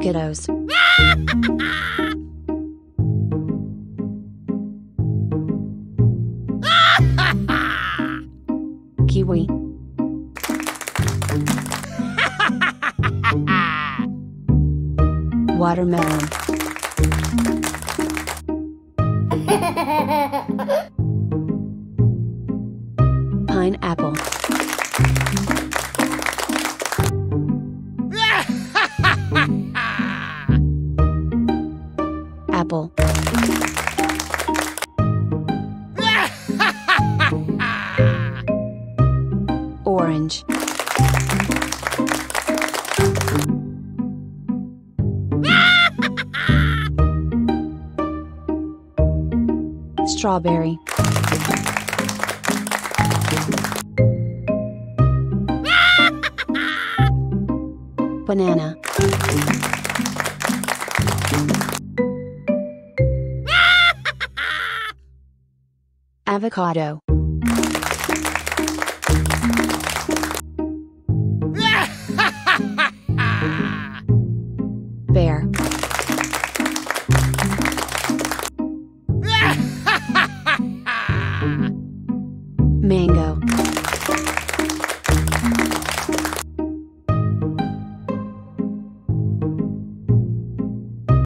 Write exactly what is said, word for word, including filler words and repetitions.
kiddos. Kiwi. Watermelon. Pineapple. Apple. Orange. Strawberry. Banana. Avocado. Bear. Mango.